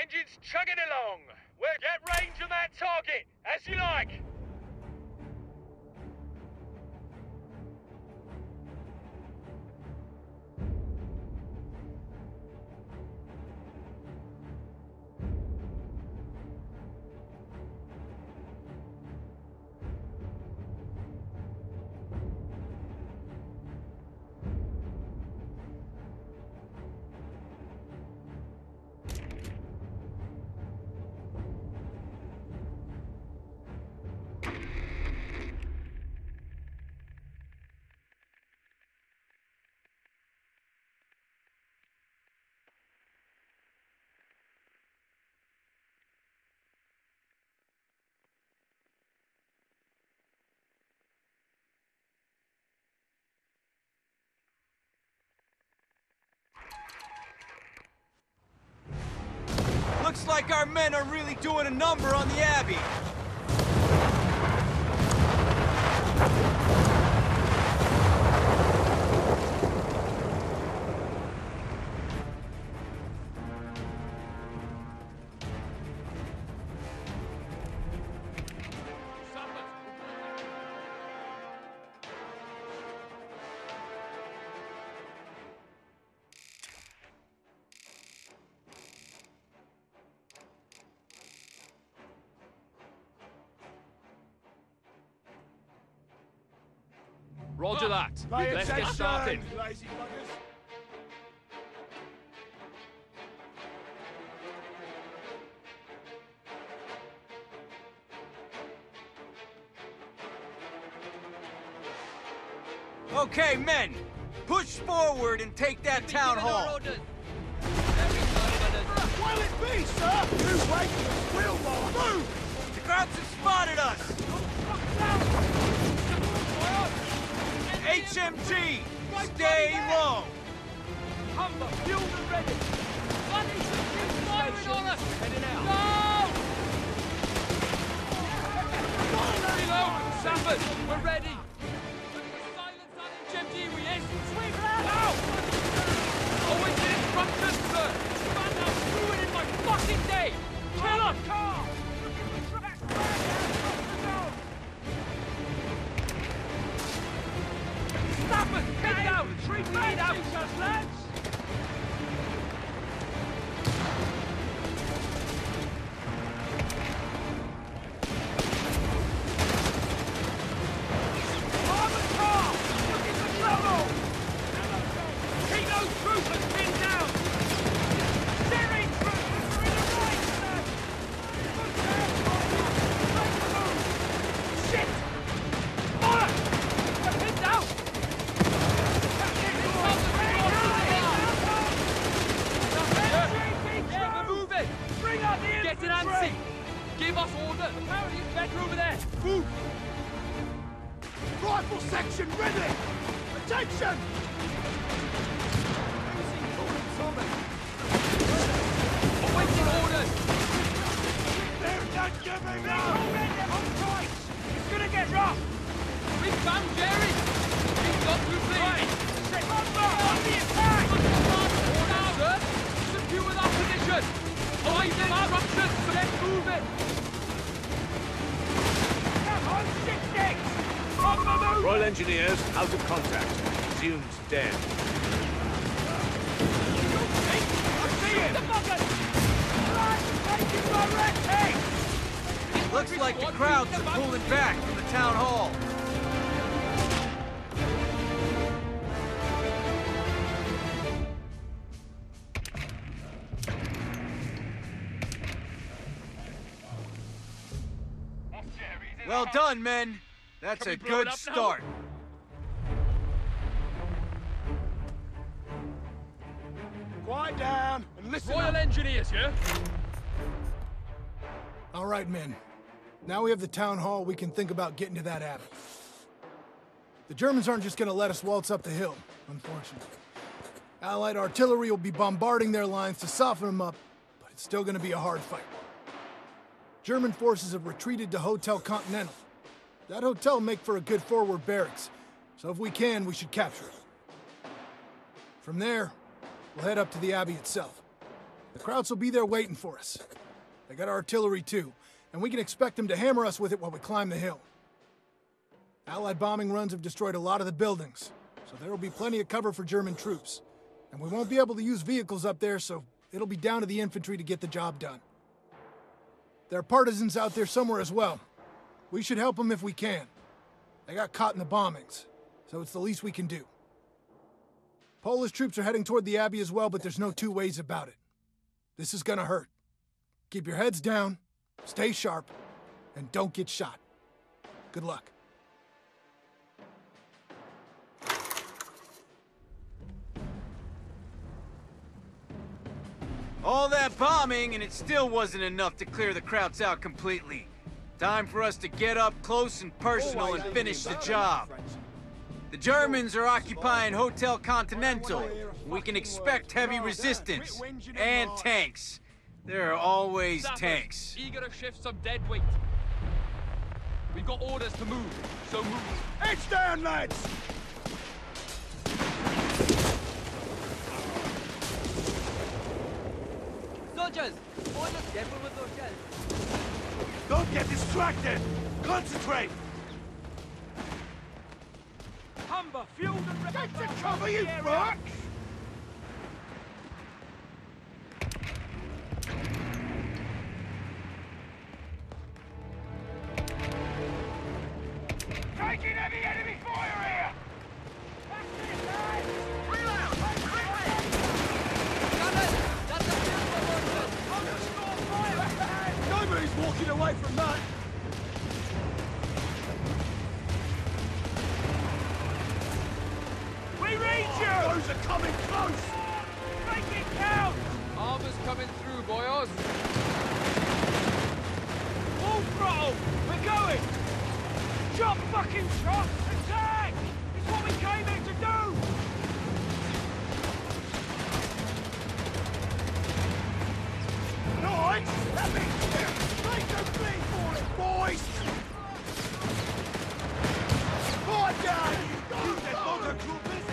Engines chugging along. We're at range on that target, as you like. Looks like our men are really doing a number on the Abbey. Roger that. Let's get started. Okay, men, push forward and take that town hall. Will it be, sir? You wait, we'll move. The crowds have spotted us. HMG, stay low. Humber, fuel and ready. One HMG firing on us. Heading out. No! Sappers, we're ready. Silence on HMG, we sweep it out. Always in front, sir. Man, I'm ruining my fucking day. Kill on car. Get down! Retreat! Get out! Lads! Engineers out of contact. Resumes dead. It looks like the crowds are pulling back from the town hall. Well done, men. That's a good start. Now? Quiet down and listen up. Royal Engineers, yeah? All right, men. Now we have the town hall, we can think about getting to that abbey. The Germans aren't just gonna let us waltz up the hill, unfortunately. Allied artillery will be bombarding their lines to soften them up, but it's still gonna be a hard fight. German forces have retreated to Hotel Continental. That hotel make for a good forward barracks, so if we can, we should capture it. From there, we'll head up to the Abbey itself. The Krauts will be there waiting for us. They got artillery too, and we can expect them to hammer us with it while we climb the hill. Allied bombing runs have destroyed a lot of the buildings, so there will be plenty of cover for German troops. And we won't be able to use vehicles up there, so it'll be down to the infantry to get the job done. There are partisans out there somewhere as well. We should help them if we can. They got caught in the bombings, so it's the least we can do. Polish troops are heading toward the Abbey as well, but there's no two ways about it. This is gonna hurt. Keep your heads down, stay sharp, and don't get shot. Good luck. All that bombing, and it still wasn't enough to clear the Krauts out completely. Time for us to get up close and personal and finish the job. The Germans are occupying Hotel Continental. We can expect heavy resistance and tanks. There are always tanks. Eager to shift some dead weight. We've got orders to move, so move. It's down, lads! Soldiers, order careful with your shells. Don't get distracted! Concentrate! Humber, fuel and ready. Get to cover, you fuck! Taking heavy enemy fire here! Back to the side! Reload! Quickly! Gunners! That's a beautiful order! On your small fire! Nobody's walking away from that! We read you! Those are coming close! Make it count! Armor's coming through, boys! Full throttle! We're going! Shot, fucking shot! Attack! It's what we came here to do! Nice! That means here! Make no plea for it, boys! Fire down! You dead bugger, you're busy!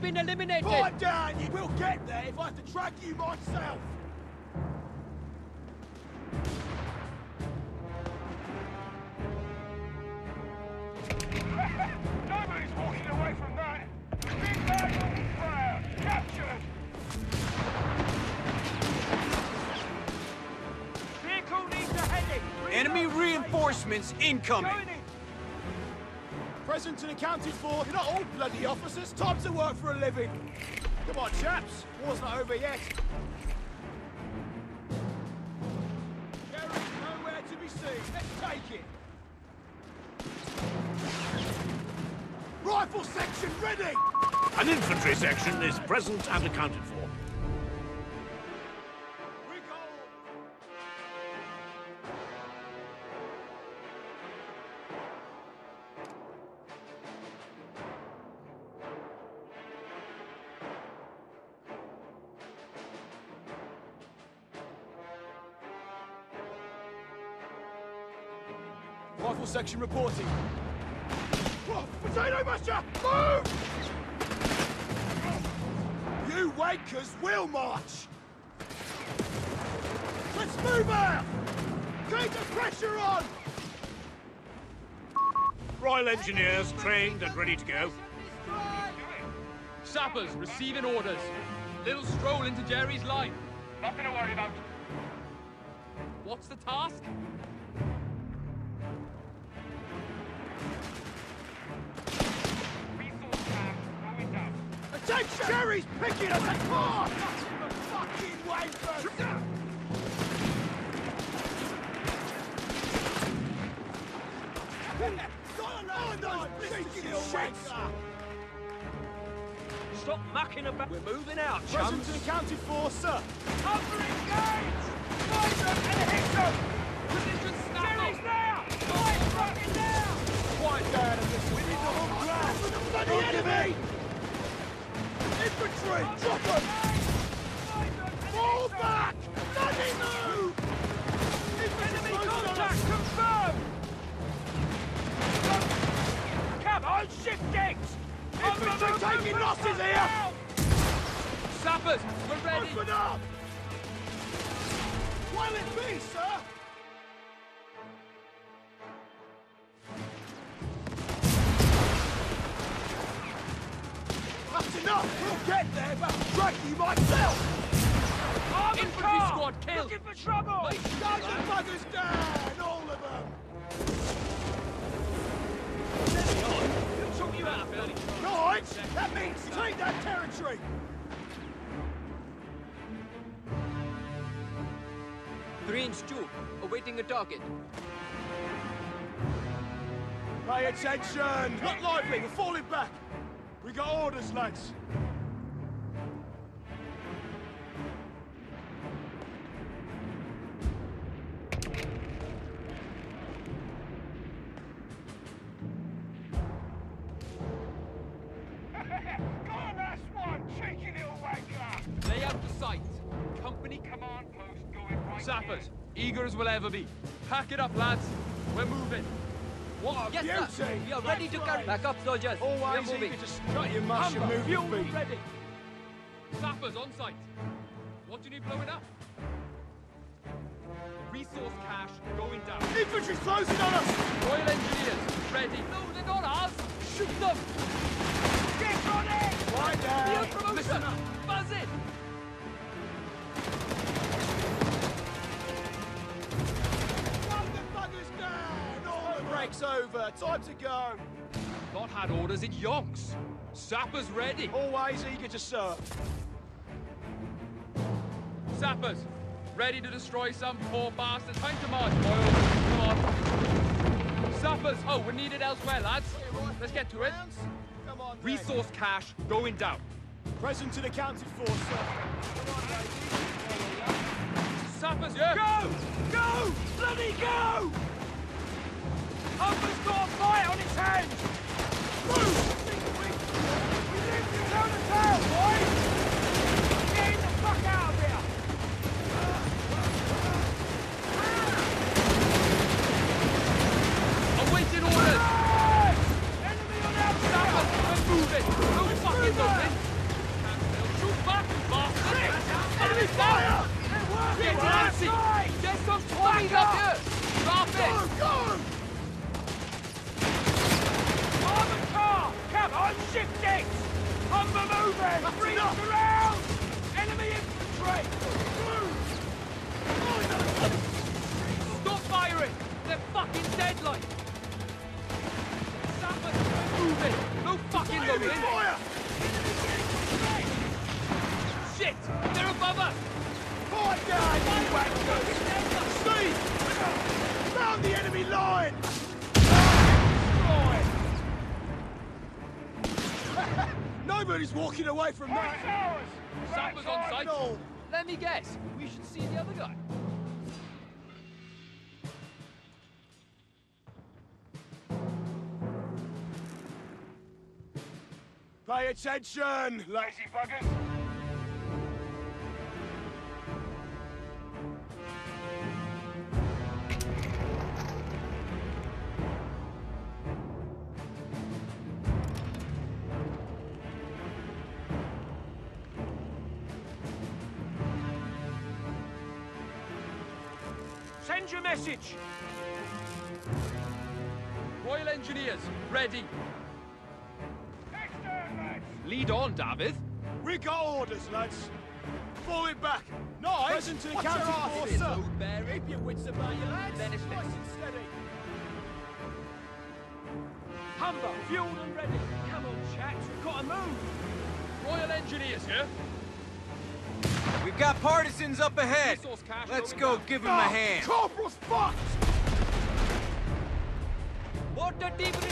Been eliminated. Fire down! You will get there if I have to track you myself. Nobody's walking away from that. Big bag on the fire, captured. Vehicle needs a heading. Enemy reinforcements incoming. Present and accounted for. You're not all bloody officers. Time to work for a living. Come on, chaps. War's not over yet. There is nowhere to be seen. Let's take it. Rifle section ready! An infantry section is present and accounted for. Rifle section reporting. Oh, potato masher! Move! You Wakers will march! Let's move out! Keep the pressure on! Royal Engineers trained and ready to go. Sappers receiving orders. Little stroll into Jerry's line. Nothing to worry about. What's the task? Attention! Jerry's picking us apart! Not the fucking way first! Stop mucking about! We're moving out, chums! Present and accounted for, sir! Cover engaged! Find them and hit them! Position snapping! Jerry's now! Find fucking now! 3-inch 2, awaiting a target. Pay attention! Not lively, we're falling back! We got orders, lads. Be. Pack it up, lads. We're moving. What a beauty! Yes, sir. We are ready to carry. Back up, soldiers. Always easy to just shut your mouth and move your feet. Ready. Sappers on site. What do you need blowing up? Resource cache going down. Infantry closing on us. Royal Engineers ready. No, they're not ours. Shoot them. Get on it. Right there. Listen up. Buzz it. Over, time to go. Not had orders, it yonks. Sappers ready. Always eager to serve. Sappers, ready to destroy some poor bastard. Time to march, boys. Come on. Sappers, oh, we're needed elsewhere, lads. Let's get to it. Come on, resource cache going down. Present to the counted for, sir. Sappers, yeah. Go! Go! Bloody go! Humber's got a fire on its hands! Move! We live to tell the tale, boys! Get the fuck out of here! Awaiting orders! Enemy on our side! We're moving! No fucking moving! Shoot back, you bastard! Enemy fire! Get nasty! Get some Tommies up here! Stop it! Go! Go! On shifting! On the moving! Freeze around! Enemy infantry! Move! Stop firing! They're fucking dead like! Sappers moving! No fucking moving! Fire! Shit! They're above us! Fire guys! You wankers! Steve! Round the enemy line! Nobody's walking away from that. Sappers on site. No. Let me guess. We should see the other guy. Pay attention, lazy buggers. Your message. Royal Engineers, ready. Extern, lads. Lead on, David. We got orders, lads. Falling back. Nice. Present to the counter force, sir. Keep your wits about you, lads. Nice and steady. Humber, fueled and ready. Come on, chaps. We've got to move. Royal Engineers, yeah? We've got partisans up ahead. Let's go give him a hand. Corporal's fucked! Water deep in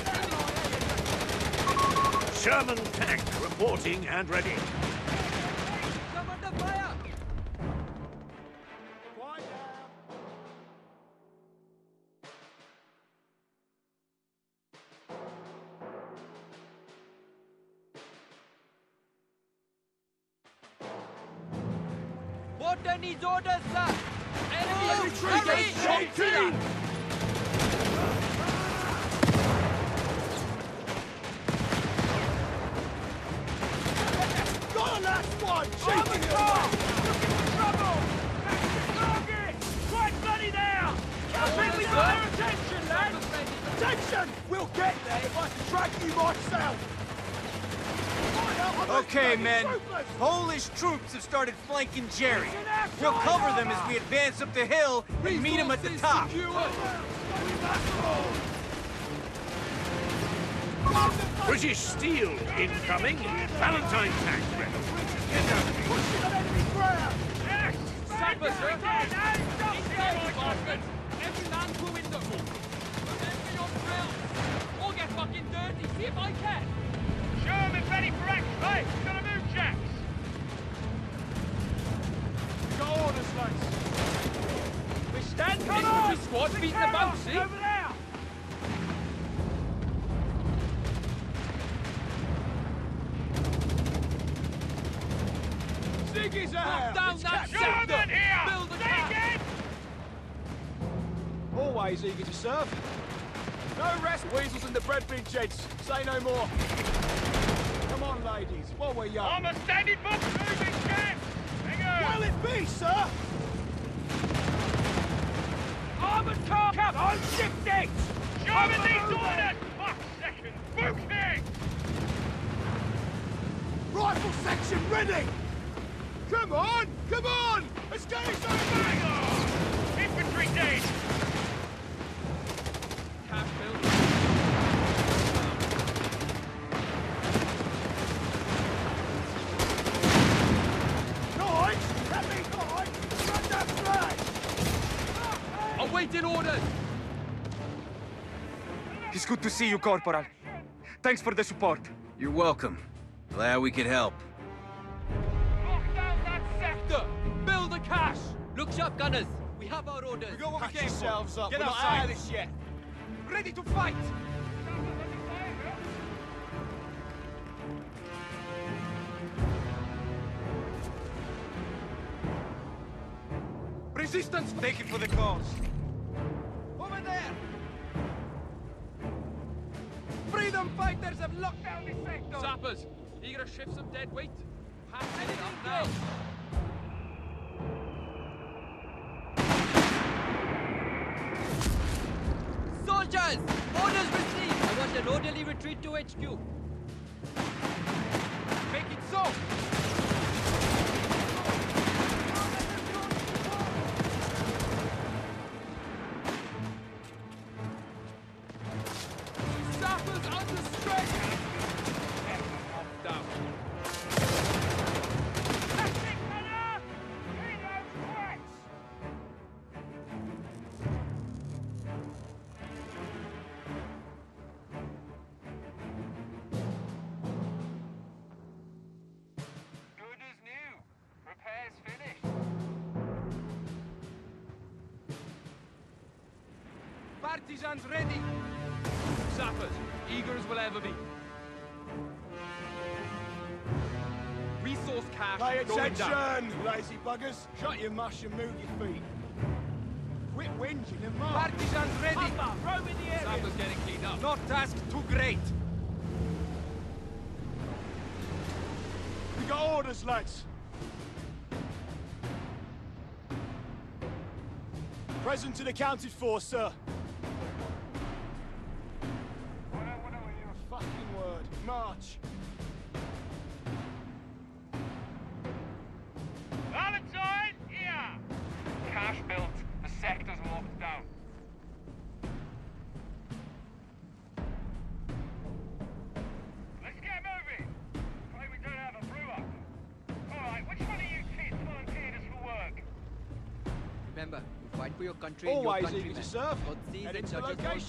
Sherman tank reporting and ready. Come under fire! Quiet down. Doctor needs orders, sir. Enemy retreat is 18! Got a last one! Shaking it away! Look at the trouble! Back to target! Quite bloody now! Completely got our attention, lads! Attention! We'll get there if I can track you myself! Okay, men. Polish troops have started flanking Jerry. We'll cover them as we advance up the hill and meet them at the top. British steel incoming. Valentine tank ready. Or get fucking dirty. See if I can. Sherman ready for action. Right, we gotta move, Jacks. We got orders, lads. We stand with the squad beating the boat, see? Over there. Sig is out. Down that Sherman here. Build the tank. Always eager to serve. No rest, weasels in the bread bin sheds. Say no more. Come on, ladies, while we're young. I'm a standing book moving, chaps! Hang on! Will it be, sir? Armored car! Cap! I'm shifting! Sherman needs orders! Fuck section! Booting! Rifle section ready! Come on! Come on! Let's get it over! Infantry dead! Cap building. In order. It's good to see you, Corporal. Thanks for the support. You're welcome. Glad we could help. Lock down that sector! Build a cache! Look sharp, gunners! We have our orders! We got what we came for! Up. Get We're outside! Not out of this yet! Ready to fight! Resistance! Take it for the cause! Freedom fighters have locked down this sector! Zappers, are you gonna shift some dead weight? Pass it up now! Soldiers! Orders received! I want an orderly retreat to HQ. Make it so! Partisans ready! Zappers, eager as will ever be. Resource cache. Pay attention, lazy buggers! Shut your mush and move your feet. Quit whinging and march! Partisans ready! Roam in the area! Zappers getting cleaned up. Not task too great. We got orders, lads. Present and accounted for, sir. March. Valentine, here! Cache built. The sector's locked down. Let's get moving! Play we don't have a brew-up. Alright, which one of you kids volunteered us for work? Remember, you fight for your country Always and your countrymen. Always eager to serve. God sees and judges all things.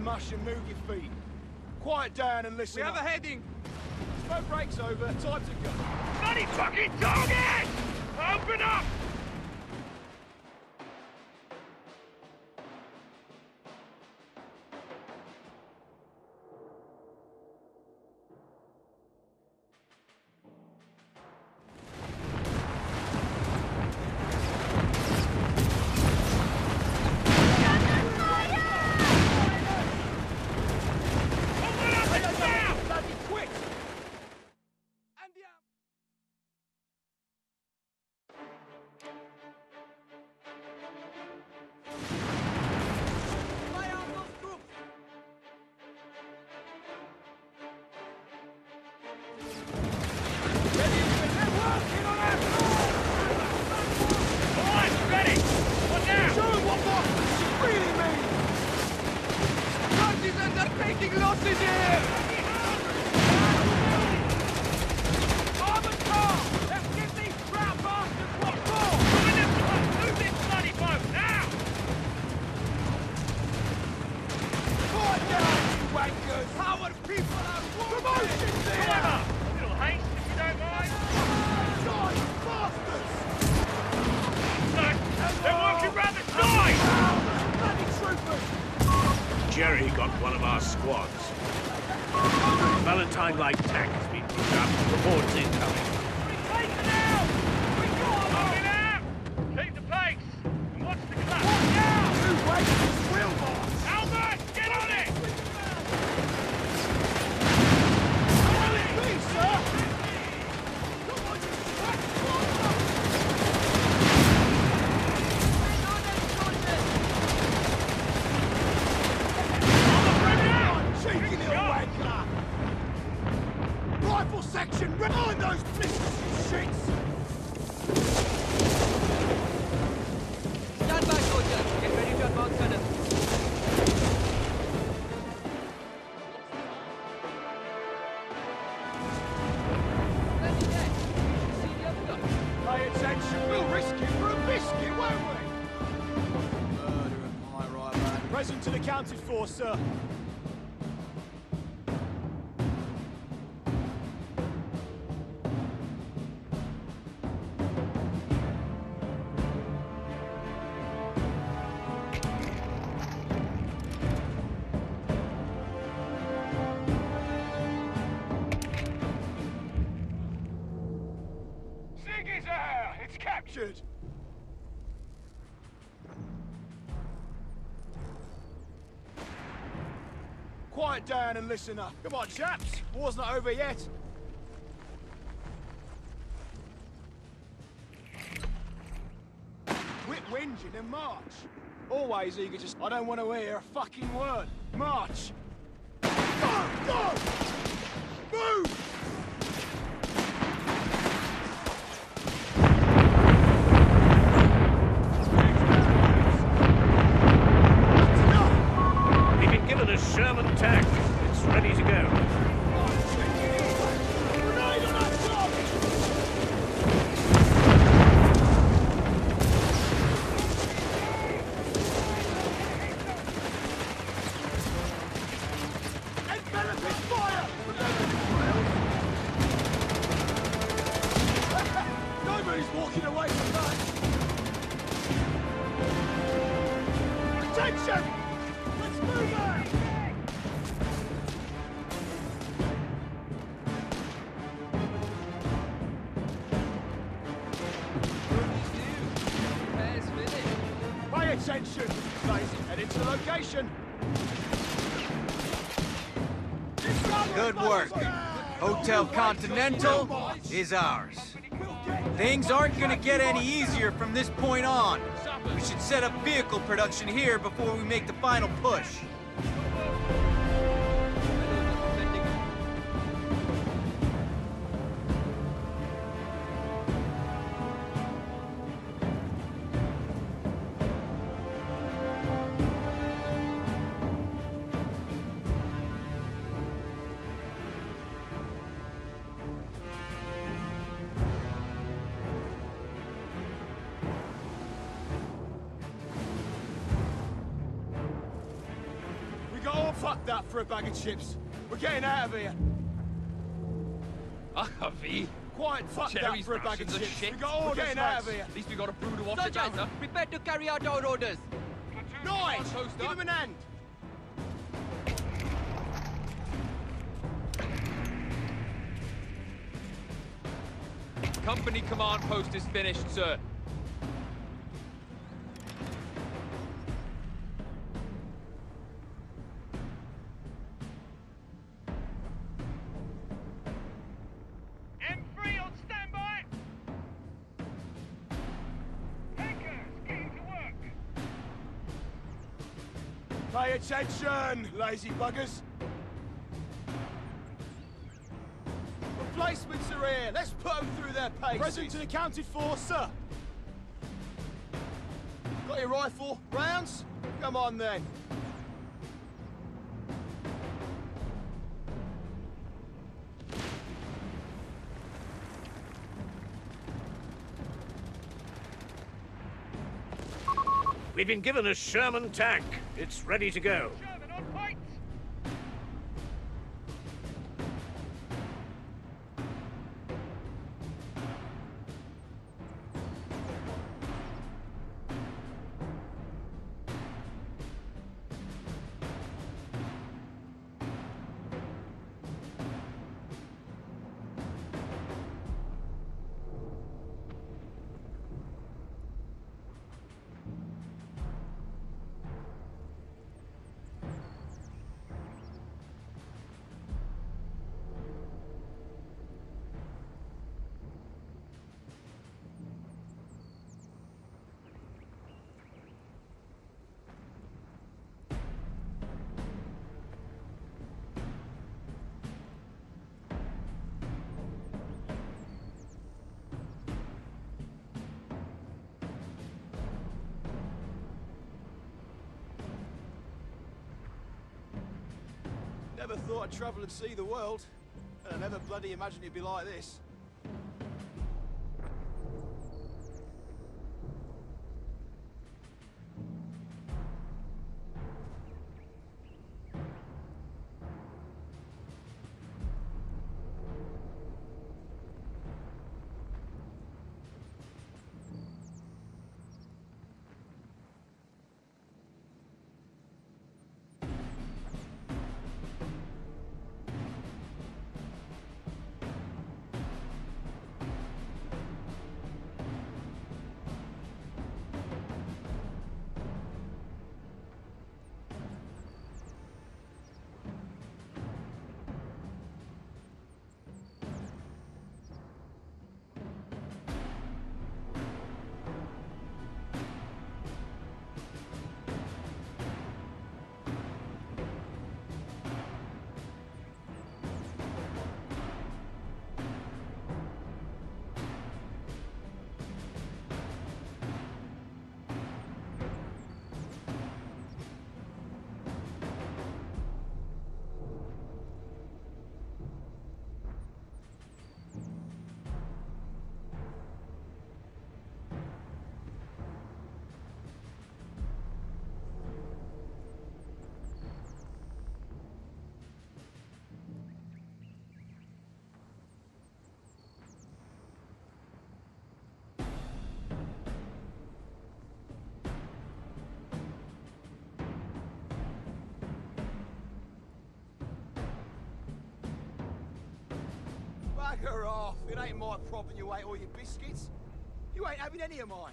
Mush and move your feet. Quiet down and listen. We have a heading. Smoke breaks over. Time to go. Bloody fucking target! Open up! Jerry got one of our squads. Valentine-like tank has been put up. Reports incoming. We got him! Keep the pace! And watch the collapse! What now? Two waves will boss! Albert, get on it! Will it be, sir? Come on, you crack! Rifle section, run on those bitches, you shits! Stand by, soldiers. Get ready to advance cannon. Quiet down and listen up. Come on, chaps. War's not over yet. Quit whinging and march. Always eager to... I don't want to hear a fucking word. March. Go! Go! Move! Attention, and it's the location. Good work. Hotel Continental is ours. Things aren't going to get any easier from this point on. We should set up vehicle production here before we make the final push. Fuck that for a bag of chips. We're getting out of here. Avi. Quiet, fuck that for a bag of shit. We got orders, At least we got a brew to wash it down. Soldiers, prepare to carry out our orders. Nice! Give him an hand. Company command post is finished, sir. Pay attention, lazy buggers. Replacements are here. Let's put them through their paces. Present to the accounted for, sir. Got your rifle? Rounds? Come on, then. We've been given a Sherman tank. It's ready to go. Sherman on point. Never thought I'd travel and see the world, and I never bloody imagined it'd be like this. Bugger off! It ain't my problem you ate all your biscuits. You ain't having any of mine.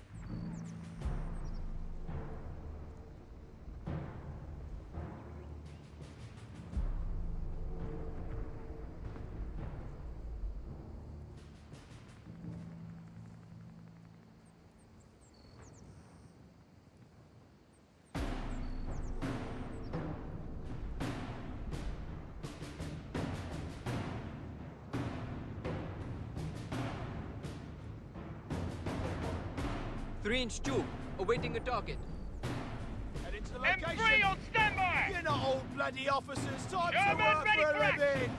Three-inch 2, awaiting a target. Head into the location. M3 on standby! You're not all bloody officers, time to work for a living!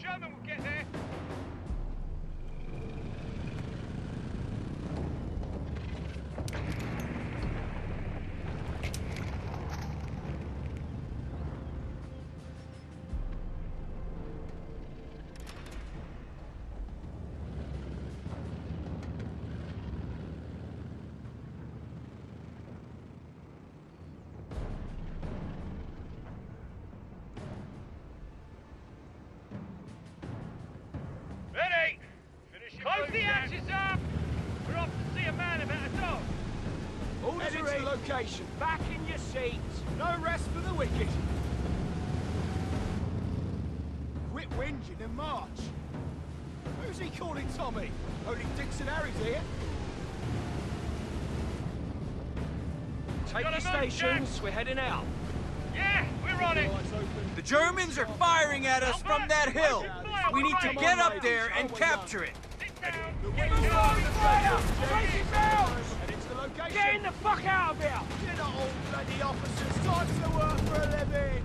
Sherman will get there! Close the hatches up! We're off to see a man about a dog. Orders are in location. Back in your seats. No rest for the wicked. Quit whinging and march. Who's he calling Tommy? Only dicks and Harry's here. Take your stations. We're heading out. Yeah, we're on it. The Germans are firing at us from that hill. We need to get up there and capture it. Get in the fuck out of here! You're not all bloody officers. Time to work for a living.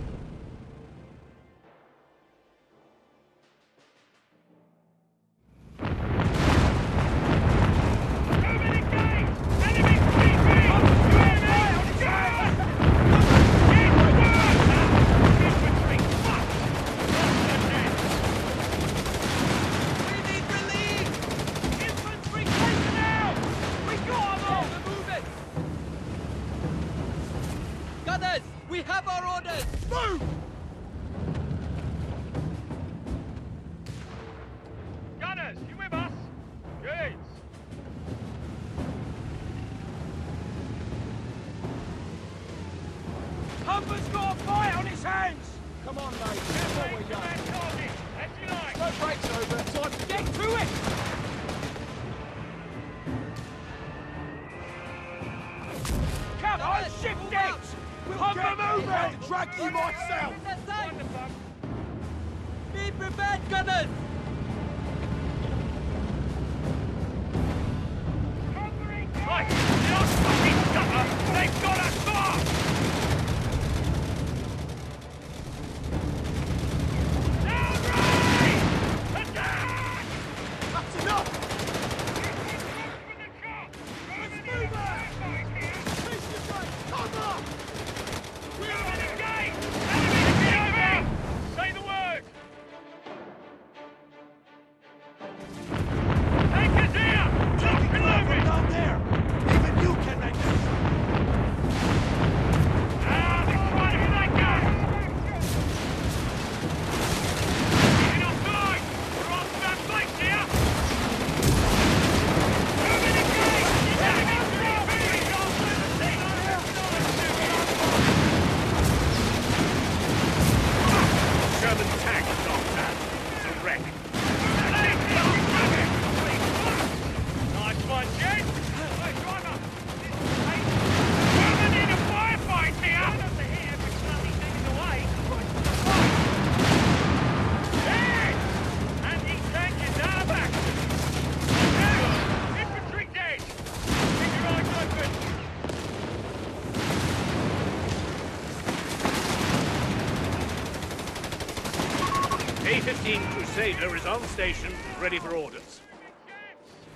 Crusader is on station, ready for orders.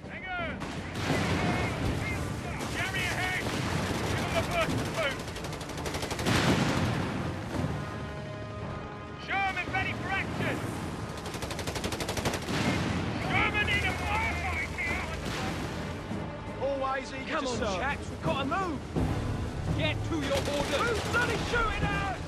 Hang on! Carry ahead! Give them the first boat! Sherman ready for action! Sherman in a firefight here! Always eager to serve. Come on, chaps, we've got to move! Get to your orders! Who's bloody shooting at us?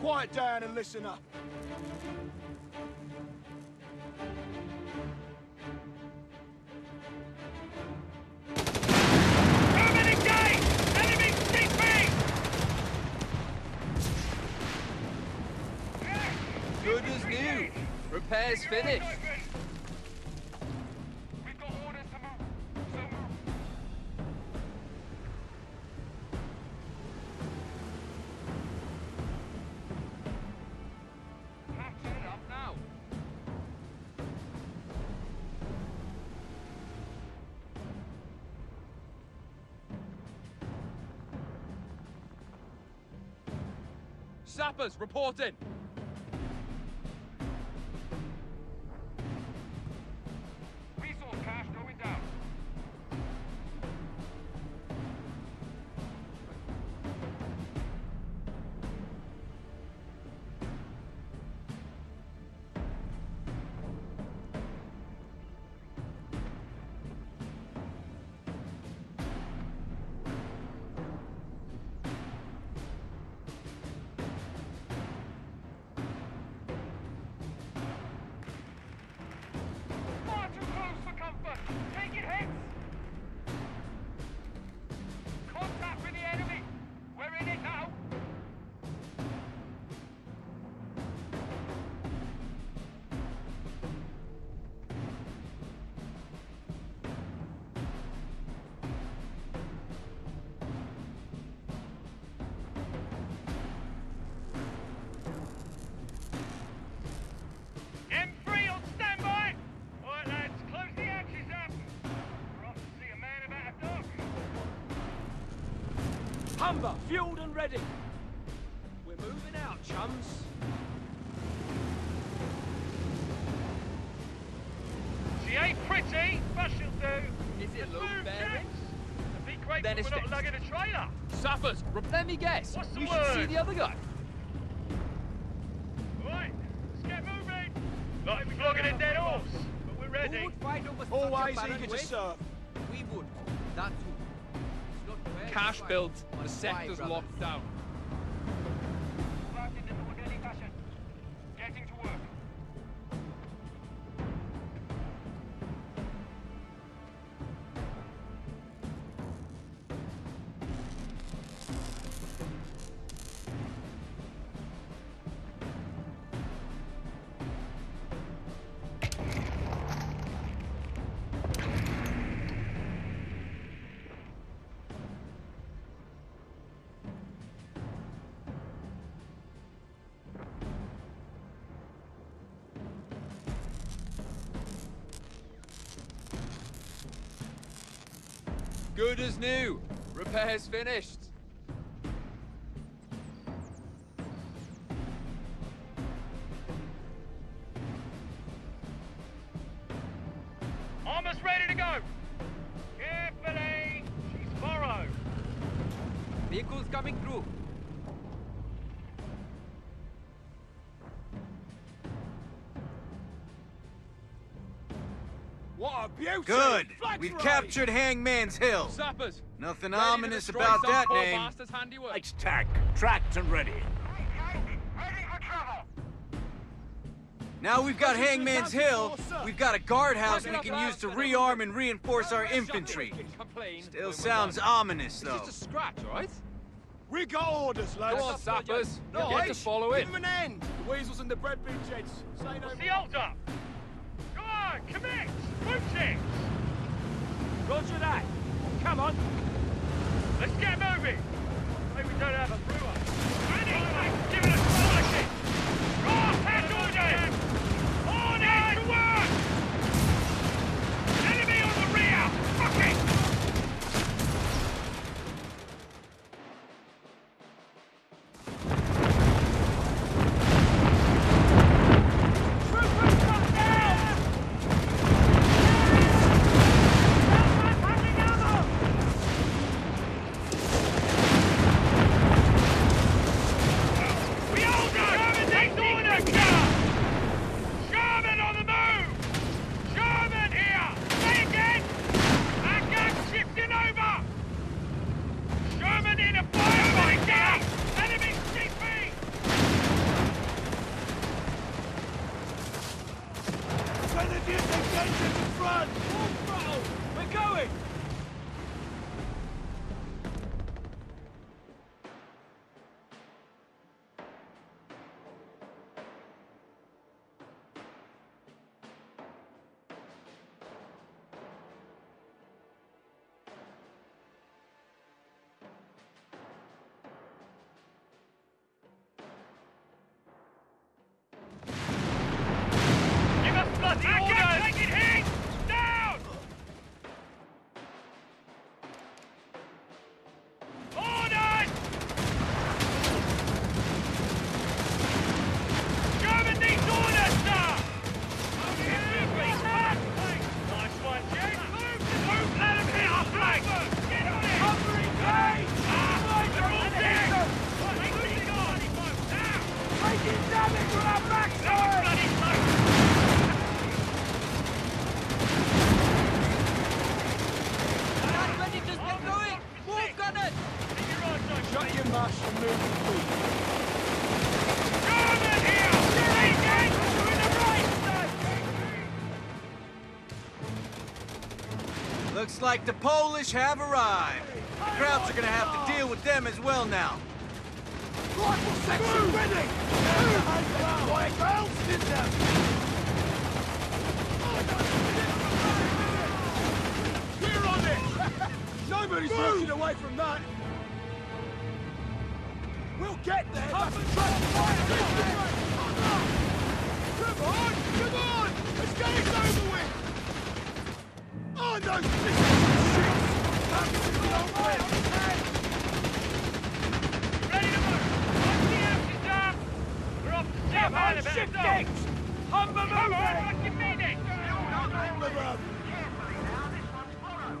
Quiet down and listen up. How many guys? is finished. Sappers reporting. Resource cache going down. Humber, fueled and ready. We're moving out, chums. She ain't pretty, but she'll do. Is it load bearing? Be grateful then it's we're not lugging a trailer. Sappers, let me guess. What's the word? Should see the other guy. All right, let's get moving. Like flogging a dead horse, but we're ready. Always eager to serve. We would. That's who. Cash built, the sector's locked down. Arrived in an orderly fashion. Getting to work. Good as new. Repairs finished. Almost ready to go. Carefully. She's borrowed. Vehicles coming through. Good. We've captured Hangman's Hill. Zappers. Nothing ominous about that name. Lights tack, tracked and ready. Ready for trouble. Now we've got Hangman's Hill. We've got a guardhouse we can use to rearm and reinforce our infantry. Still sounds ominous, though. It's just a scratch, right? We got orders, lads. Go on, Zappers. You get to follow it. Give them an end. The weasels and the breadboot jets. Say no more. The hold up. Go on, commit. Routine. Roger that. Come on. Let's get moving. Maybe we don't have a brewer. Ready? Give it a quality. Raw hand orders. Orders to work. Enemy on the rear. Fuck it. Looks like the Polish have arrived. The crowds are gonna have to deal with them as well now. Rifle section ready! Why else did them? Clear on it! Nobody's walking away from that! We'll get there! Come on! Come on! Let's get it over with! Oh no! This is shit! Ready to move! Watch the action, Dom! We're off to step on the ship decks! Humber move! What's your meaning? Humber move! Carefully now, this one's borrowed.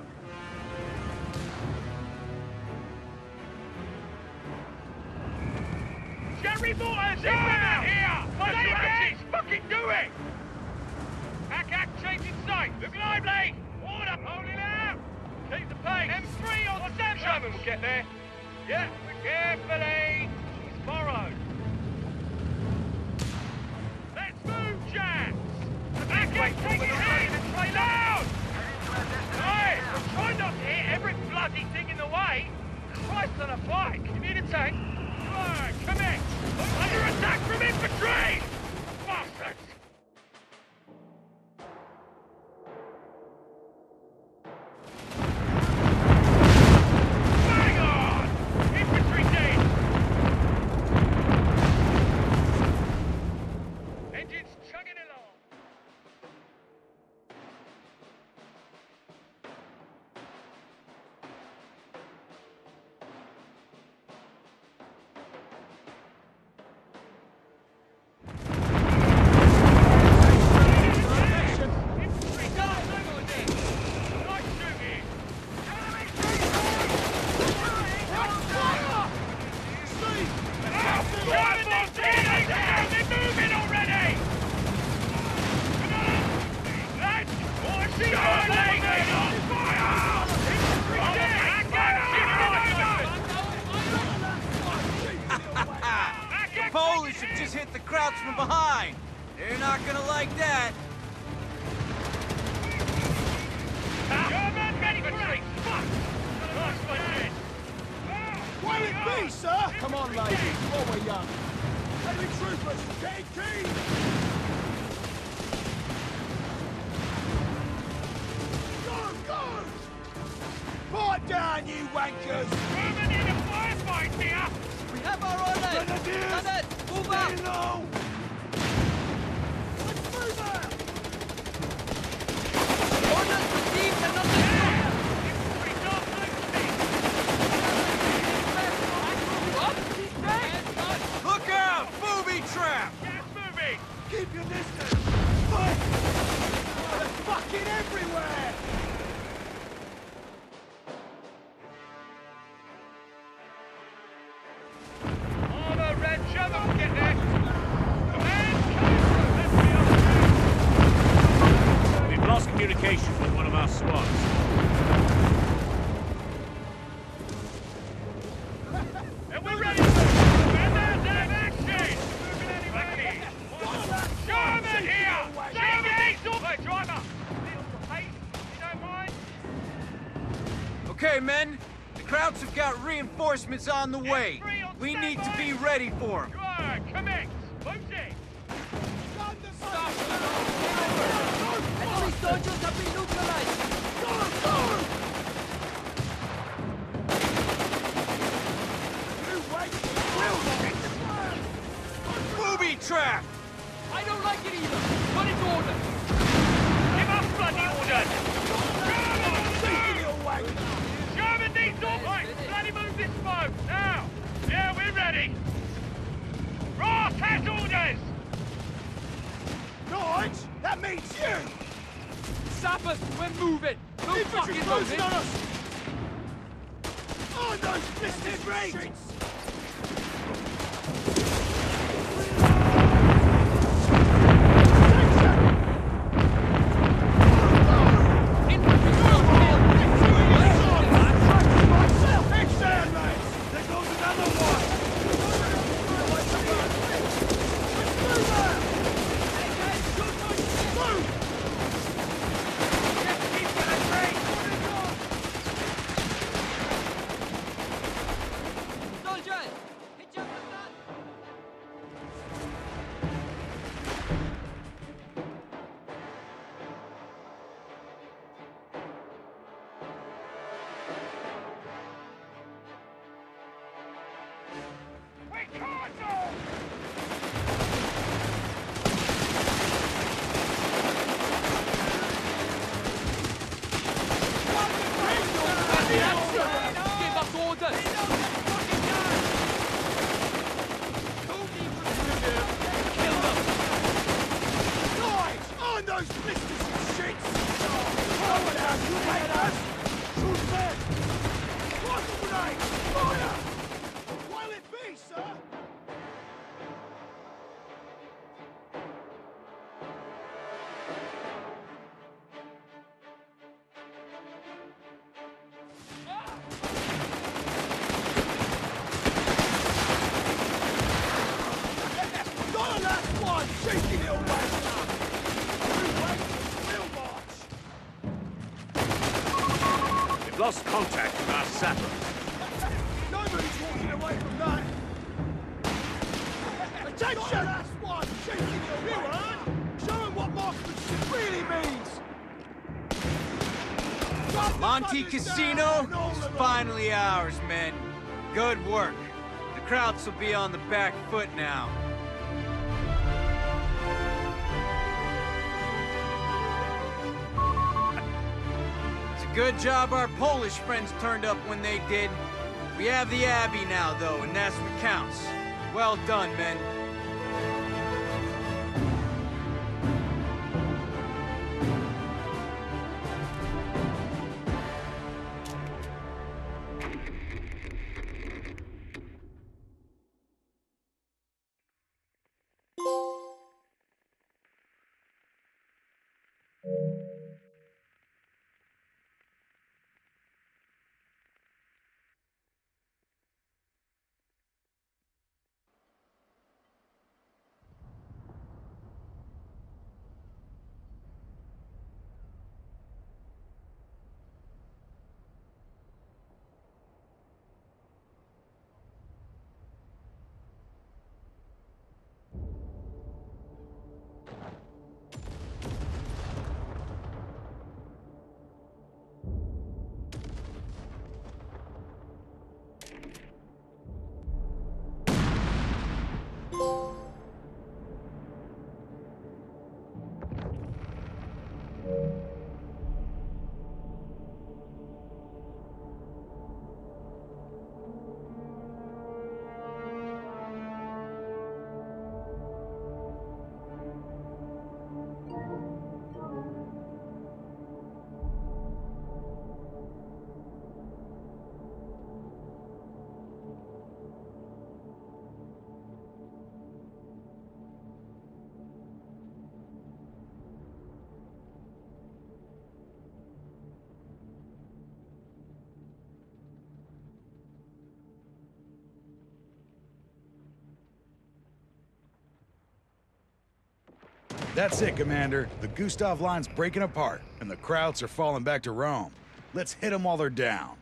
Jerry Morton! Zip out here! Why don't you fucking do it? Hack, changing sight! Look lively! Hold it out! Keep the pace! M3 on Sherman! Sherman will get there! Yeah, carefully! He's borrowed! Let's move, Jacks! Back in! Take it hand and play loud! Hey! Try not to hit every bloody thing in the way! Christ on a bike! You need a tank! Right, come in! Under attack from infantry! Bastards! Reinforcements on the way. We need to be ready for them. Another one! Lost contact with our sapper. Nobody's walking away from that. Attention! That's one! Shaking your mirror! Show him what marksmanship really means! Monte Cassino is finally ours, men. Good work. The Krauts will be on the back foot now. Good job our Polish friends turned up when they did. We have the Abbey now, though, and that's what counts. Well done, men. That's it, Commander. The Gustav line's breaking apart, and the Krauts are falling back to Rome. Let's hit them while they're down.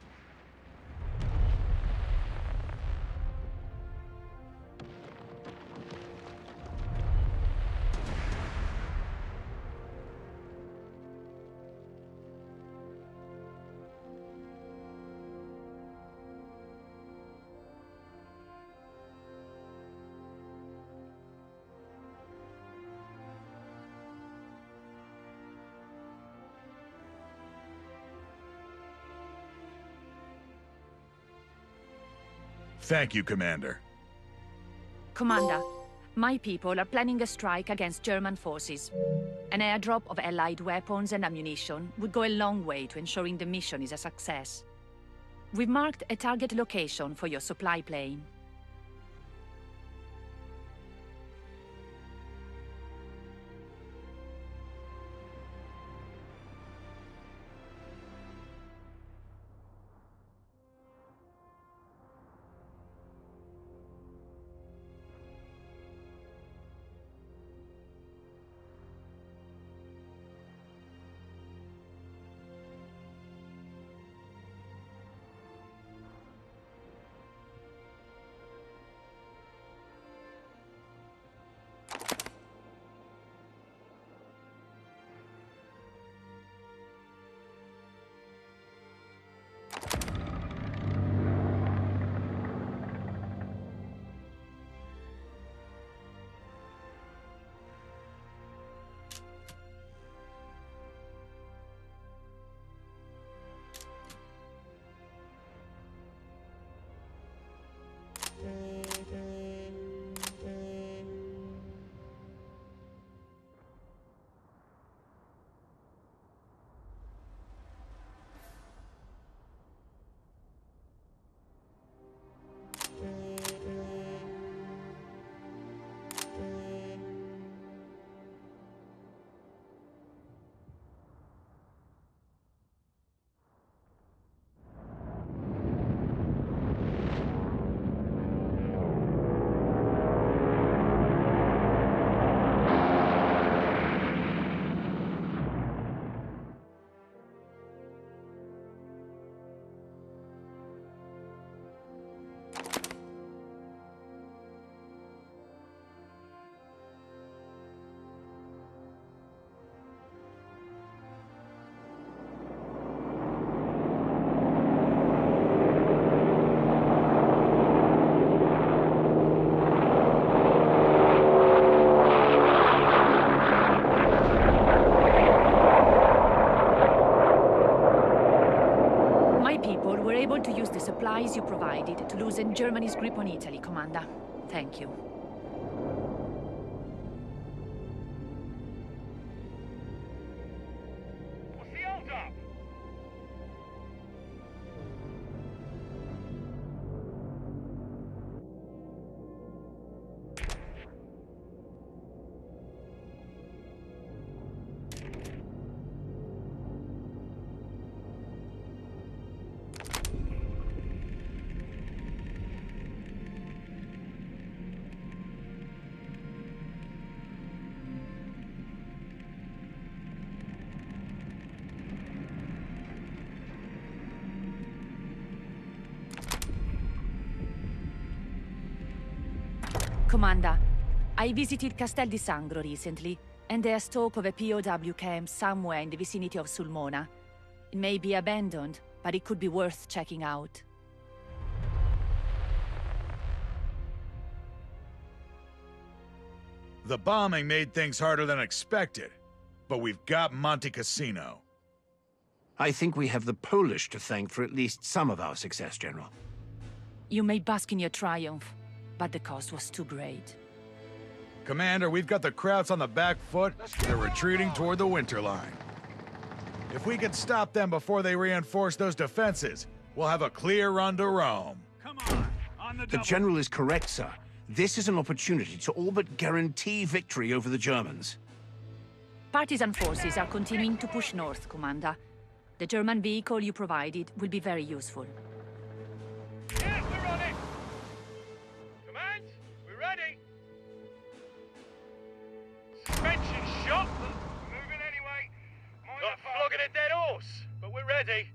Thank you, Commander. Commander, my people are planning a strike against German forces. An airdrop of Allied weapons and ammunition would go a long way to ensuring the mission is a success. We've marked a target location for your supply plane. supplies you provided to loosen Germany's grip on Italy, Commander. Thank you. Commander, I visited Castel di Sangro recently, and there's talk of a POW camp somewhere in the vicinity of Sulmona. It may be abandoned, but it could be worth checking out. The bombing made things harder than expected, but we've got Monte Cassino. I think we have the Polish to thank for at least some of our success, General. You may bask in your triumph. But the cost was too great. Commander, we've got the Krauts on the back foot. They're retreating toward the winter line. If we can stop them before they reinforce those defenses, we'll have a clear run to Rome. Come on the double. General is correct, sir. This is an opportunity to all but guarantee victory over the Germans. Partisan forces are continuing to push north, Commander. The German vehicle you provided will be very useful. Shot, moving anyway. Not flogging a dead horse, but we're ready.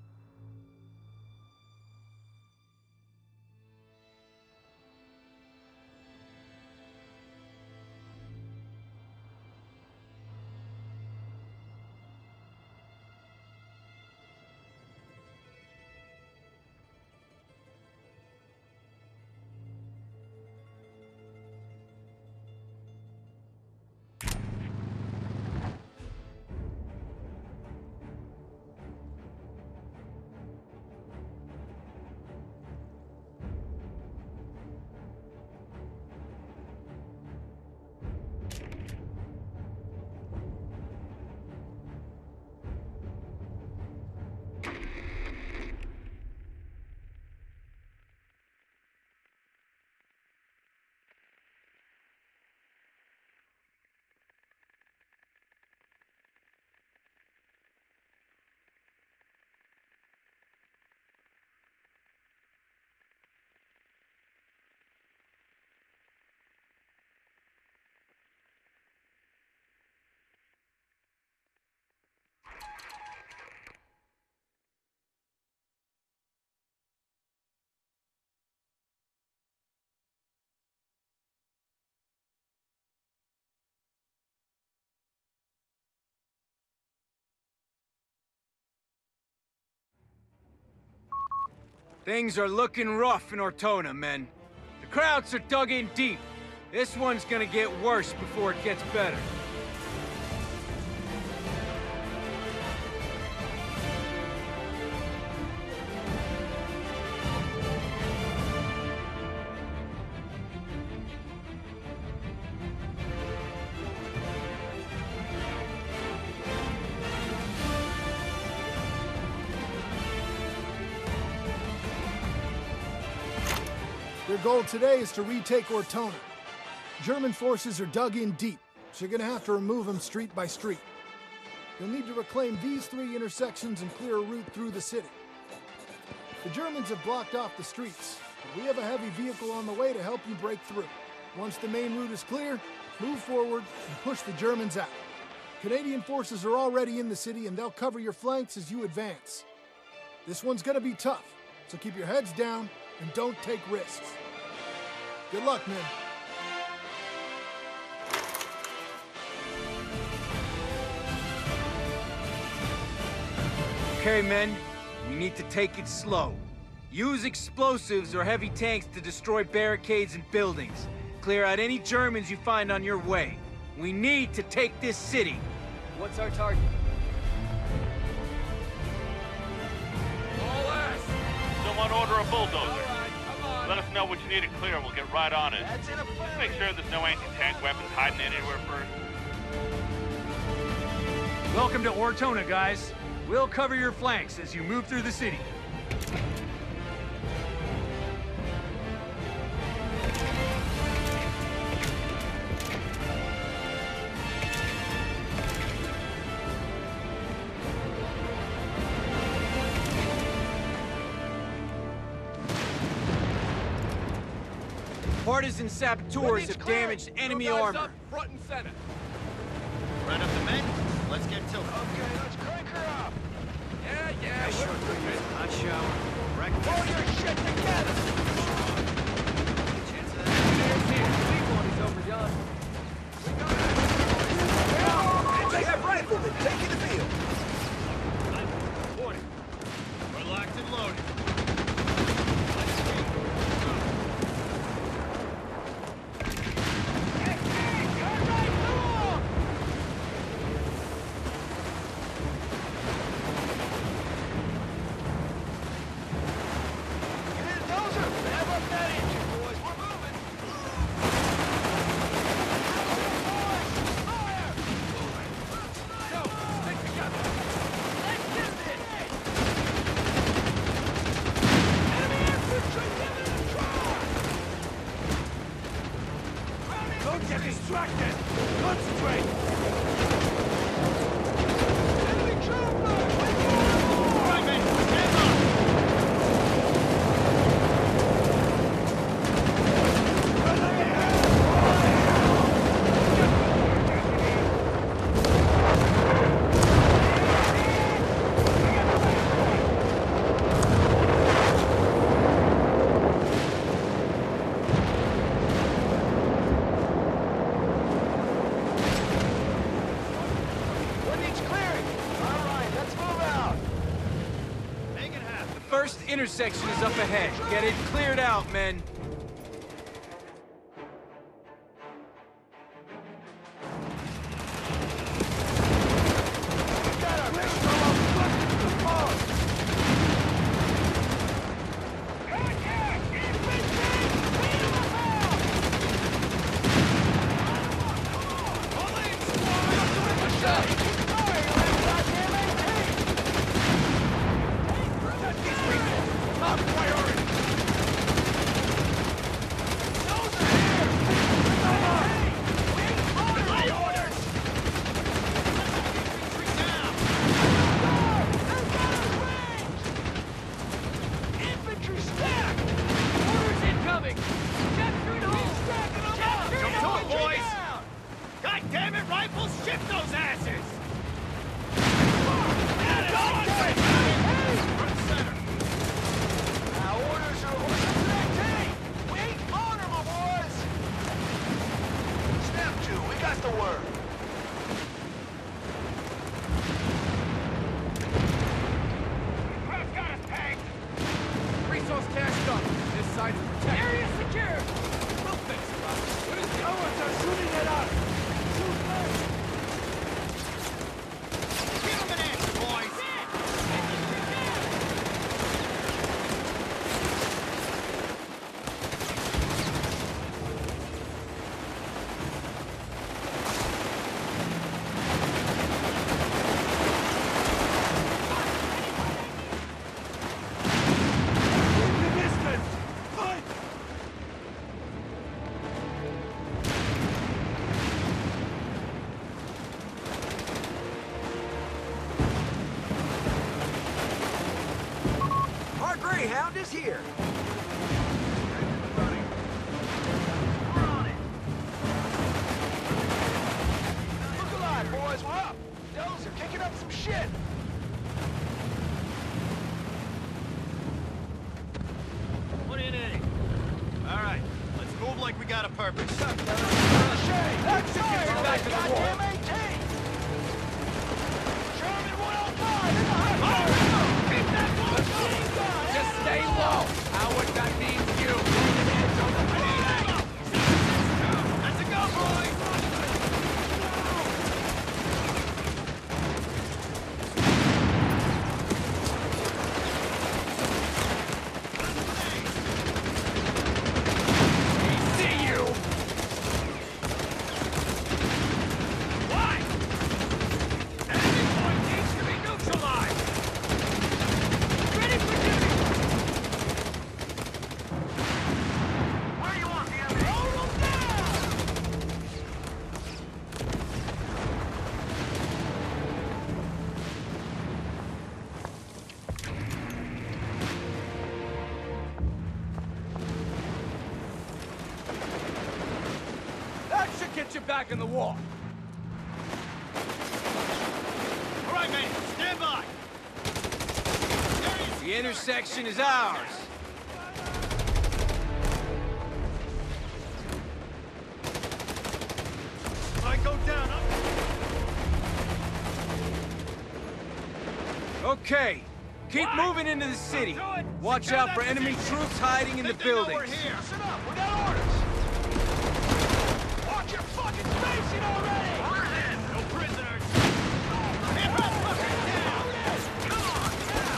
Things are looking rough in Ortona, men. The Krauts are dug in deep. This one's gonna get worse before it gets better. Their goal today is to retake Ortona. German forces are dug in deep, so you're gonna have to remove them street by street. You'll need to reclaim these three intersections and clear a route through the city. The Germans have blocked off the streets, but we have a heavy vehicle on the way to help you break through. Once the main route is clear, move forward and push the Germans out. Canadian forces are already in the city and they'll cover your flanks as you advance. This one's gonna be tough, so keep your heads down and don't take risks. Good luck, man. Okay, men, we need to take it slow. Use explosives or heavy tanks to destroy barricades and buildings. Clear out any Germans you find on your way. We need to take this city. What's our target? All ass! Someone and order a bulldozer. Let us know what you need to clear and we'll get right on it. Just make sure there's no anti-tank weapons hiding anywhere first. Welcome to Ortona, guys. We'll cover your flanks as you move through the city. Partisan saboteurs have damaged enemy armor. Up front and center. Run up the men. Let's get tilted. Okay, let's crank her up. Yeah, yeah. Nice shot, good. Hot shower. Wreck. Hold your shit together. Chance of that. Here. Over yonder. We got it. They have rifles and taking the field. Warning. We're locked and loaded. Intersection is up ahead. Get it cleared out, men. Here. get you back in the war. All right, man, stand by. The intersection is ours. I go down. Okay, keep moving into the city. Watch out for enemy troops hiding in the buildings. Sit up, we got orders. Watch your fucking face in already. No prisoners. Get that fucking down.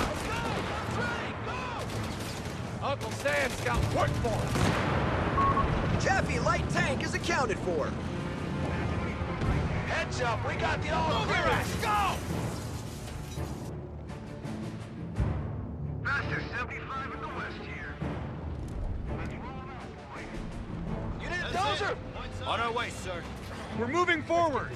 Come on, now. Go, go. Uncle Sam's got work for us. Jeffy, light tank is accounted for. Heads up, we got the all clear. Let's go. On our way, sir. We're moving forward.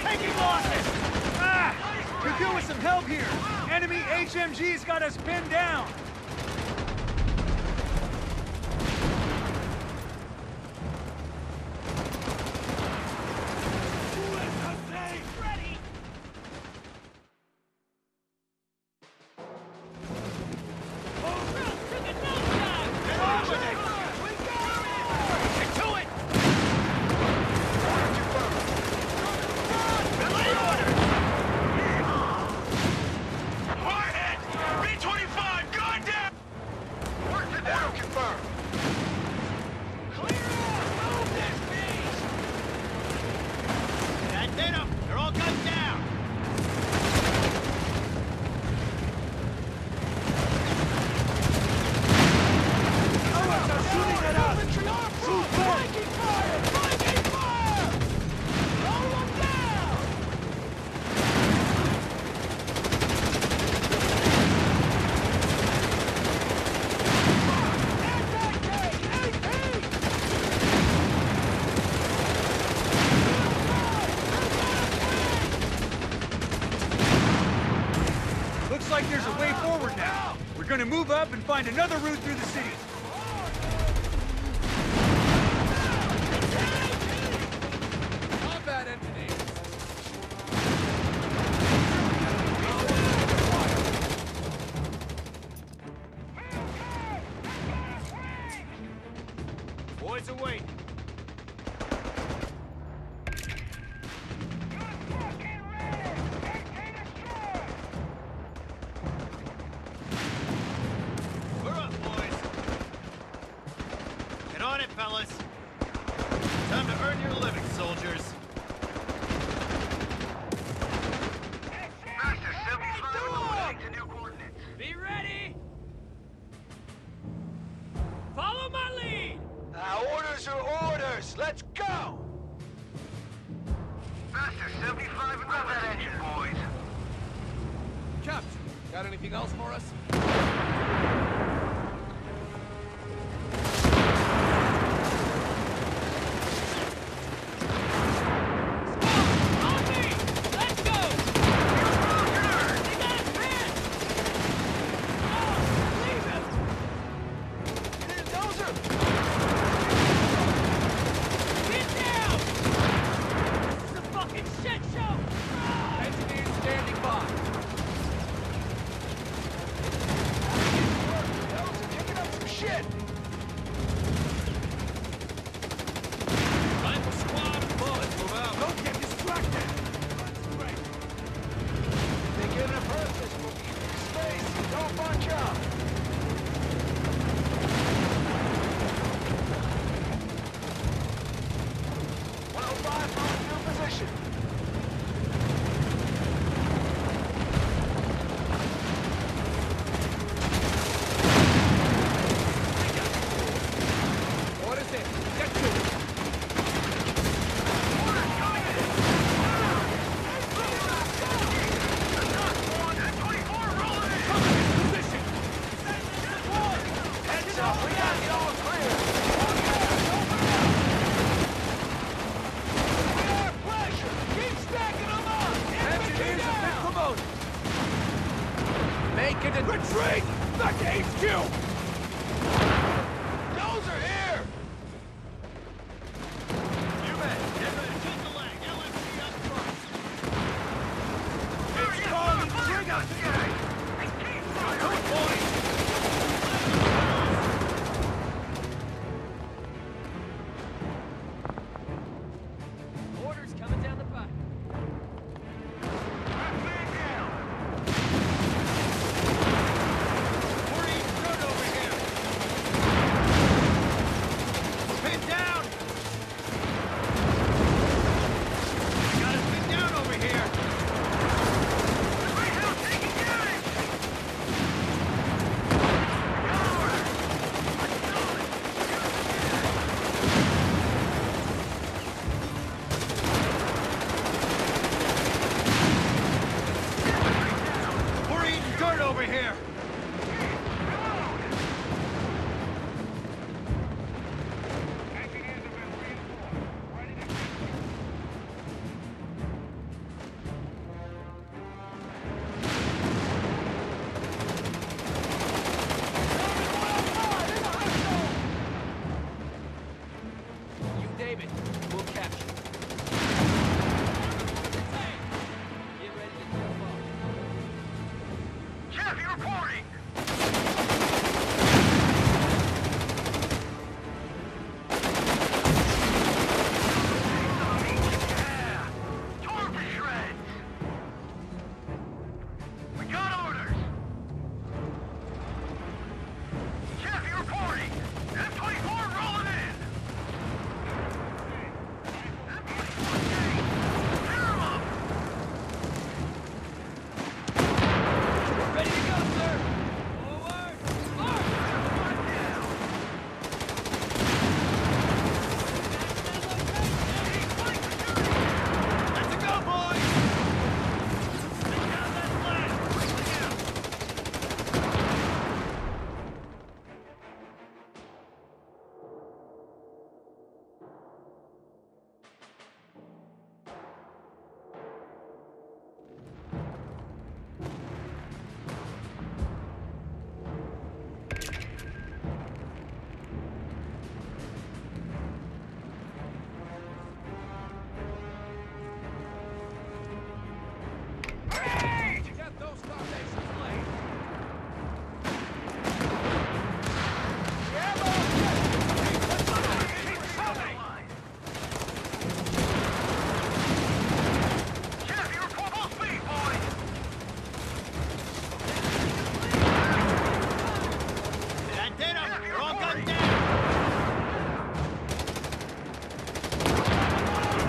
Taking losses. We're doing with some help here. Enemy HMG's got us pinned down. We're gonna move up and find another route through the city. M3! Back to HQ!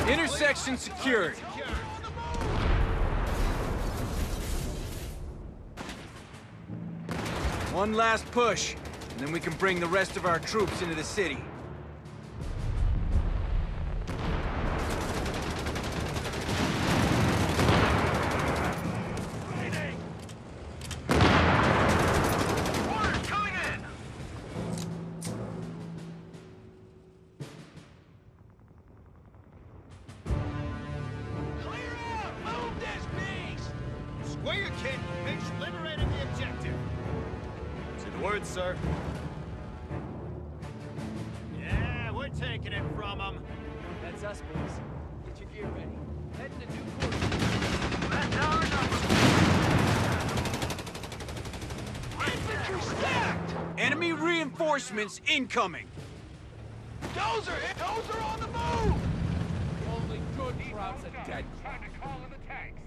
Intersection secured. One last push, and then we can bring the rest of our troops into the city. Enemy reinforcements incoming! Those are on the move! Only good crowds are dead. Time to call in the tanks.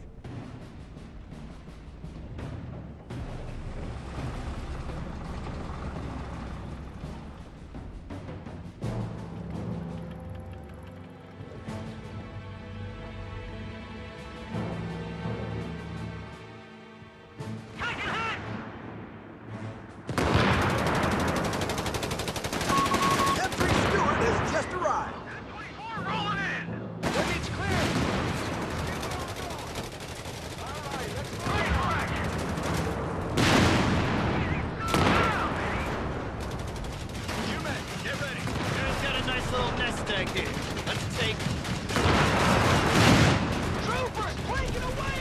Troopers, break it away!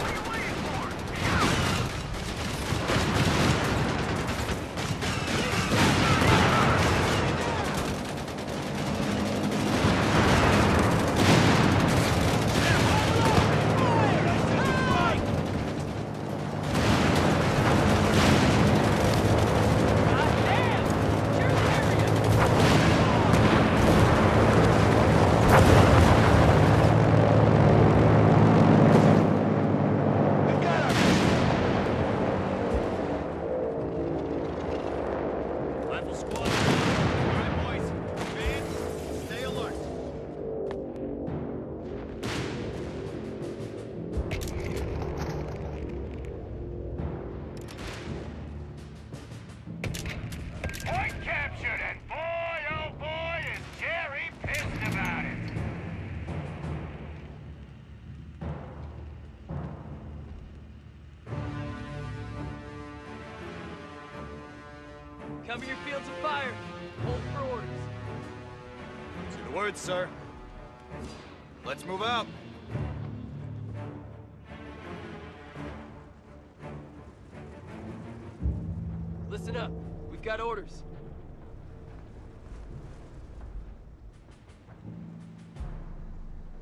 What are you waiting for? Cover your fields of fire. Hold for orders. To the words, sir. Let's move out. Listen up. We've got orders.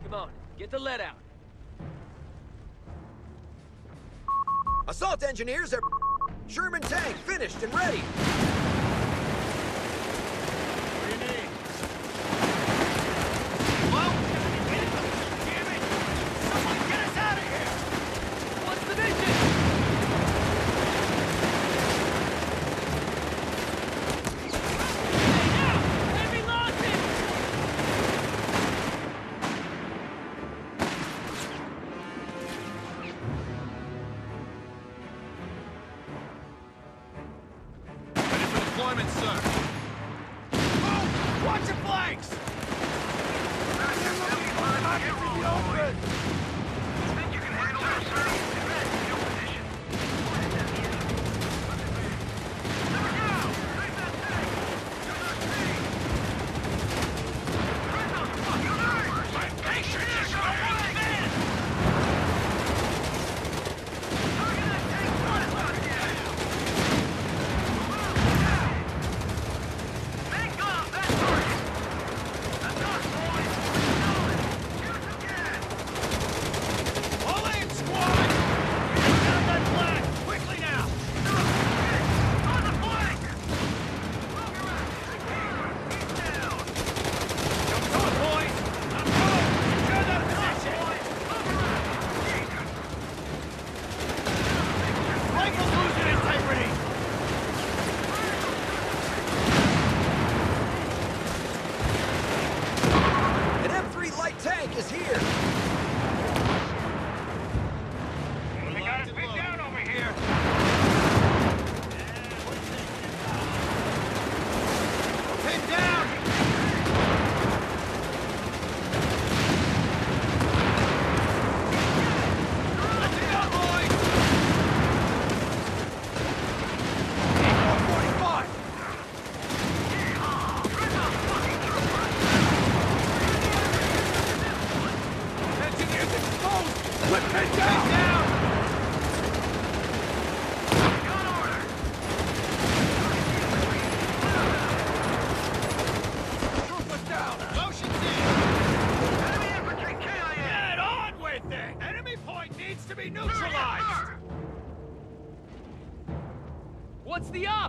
Come on, get the lead out. Assault engineers are Sherman tank finished and ready.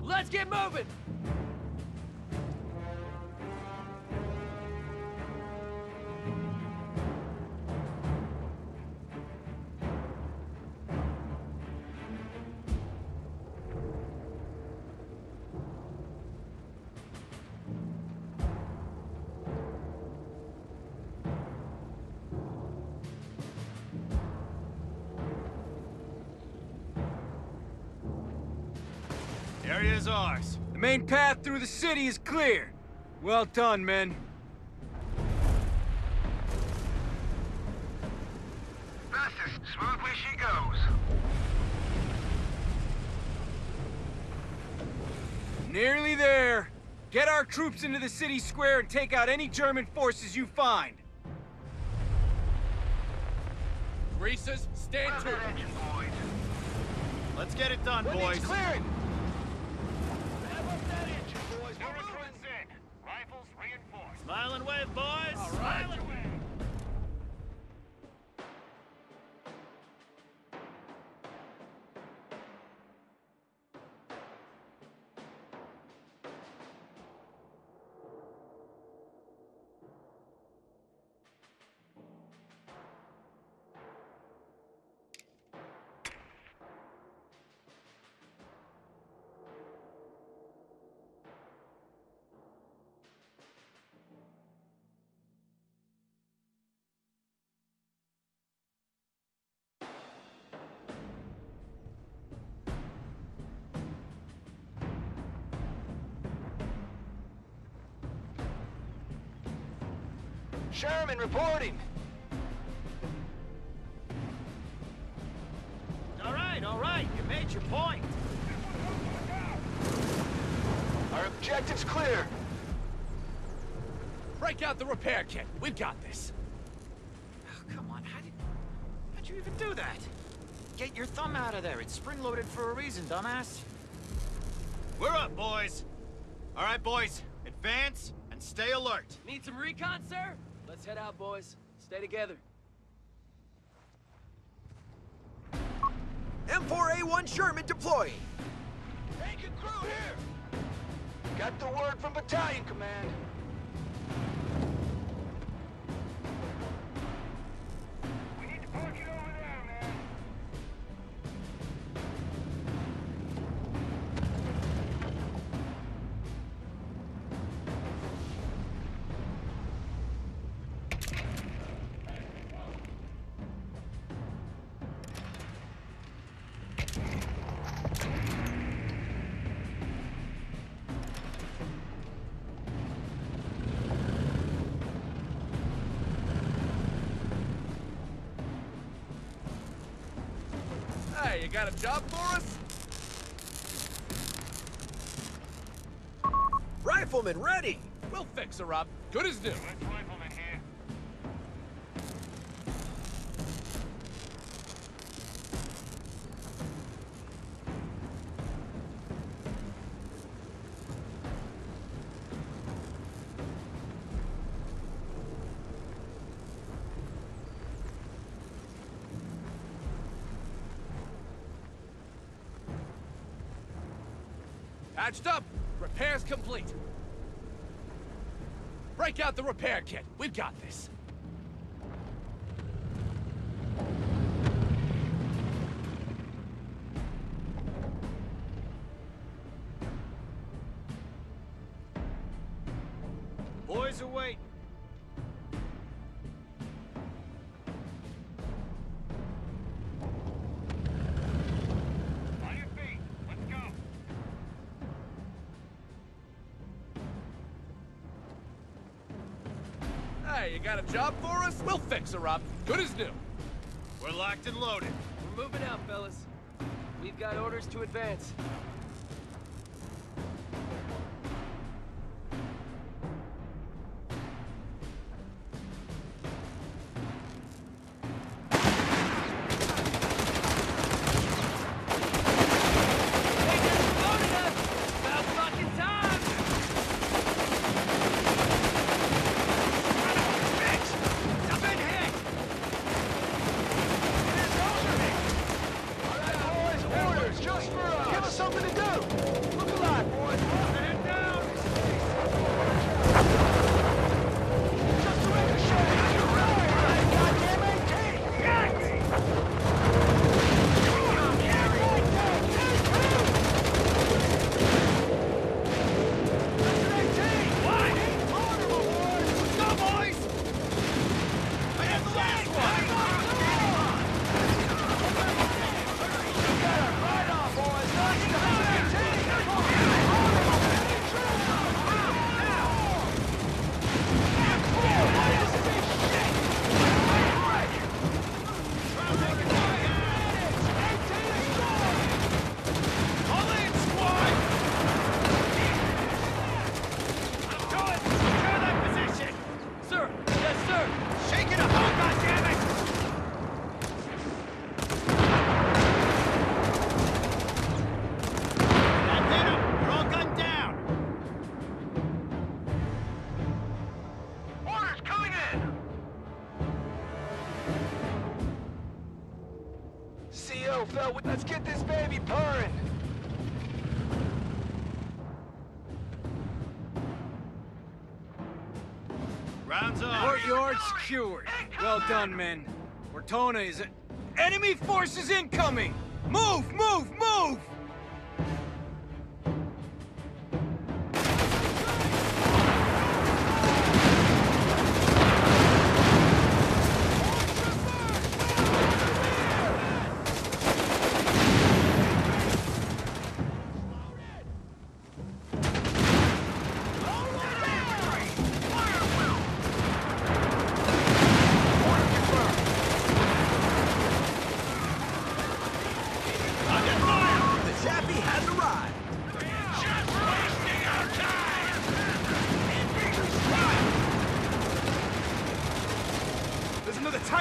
Let's get moving! Is ours. The main path through the city is clear. Well done, men. Fastest, smoothly she goes. Nearly there. Get our troops into the city square and take out any German forces you find. Greasers, stand to it. Let's get it done, boys. Clearing. Smile and wave, boys! All right. Smile and wave! Sherman reporting. All right, you made your point. Our objective's clear. Break out the repair kit. We've got this. Oh, come on. How'd you even do that? Get your thumb out of there. It's spring-loaded for a reason, dumbass. We're up, boys. All right, boys. Advance and stay alert. Need some recon, sir? Let's head out, boys. Stay together. M4A1 Sherman deploying. Tank and crew here. Got the word from battalion command. We need to park it over there, man. You got a job for us? Rifleman ready! We'll fix her up. Good as new. Rifleman here. Patched up. Repairs complete. Break out the repair kit. We've got this. Boys away. You got a job for us? We'll fix her up. Good as new. We're locked and loaded. We're moving out, fellas. We've got orders to advance. Let's get this baby purring! Rounds up! Courtyard secured. Well done, men. Ortona is... Enemy forces incoming! Move! Move! Move!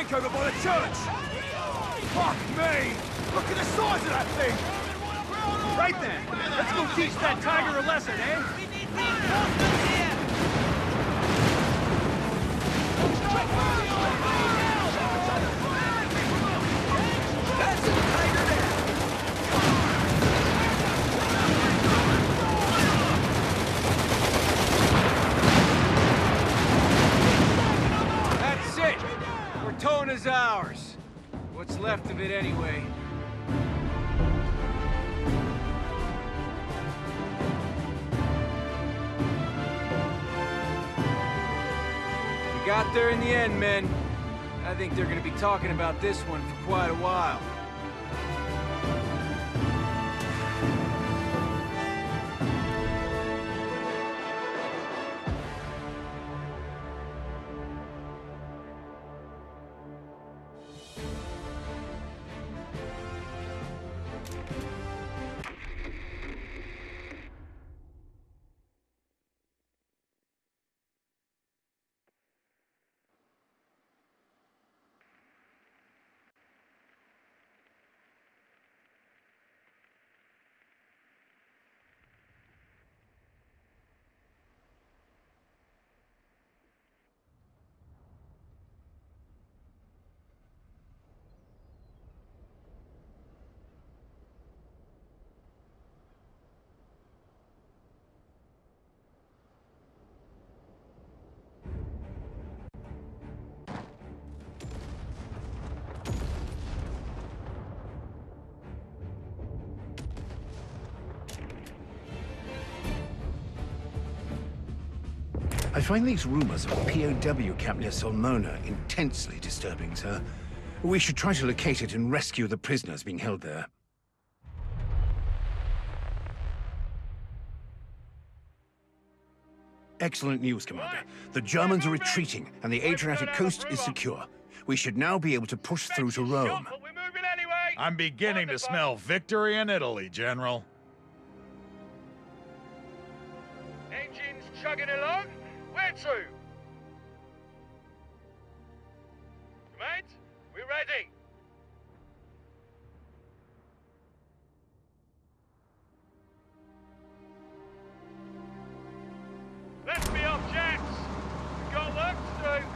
tank over by the church! Fuck me! Look at the size of that thing! Right then! Let's go teach that tiger a lesson, eh? We need more. That's it, tiger! Ortona's ours. What's left of it anyway. We got there in the end, men. I think they're gonna be talking about this one for quite a while. I find these rumors of a POW camp near Sulmona intensely disturbing, sir. We should try to locate it and rescue the prisoners being held there. Excellent news, Commander. The Germans are retreating, and the Adriatic coast is secure. We should now be able to push through to Rome. I'm beginning to smell victory in Italy, General. Engines chugging along. Where to? Mate, we're ready. Let's be off, Jets. We've got work to do.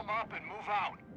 them up and move out.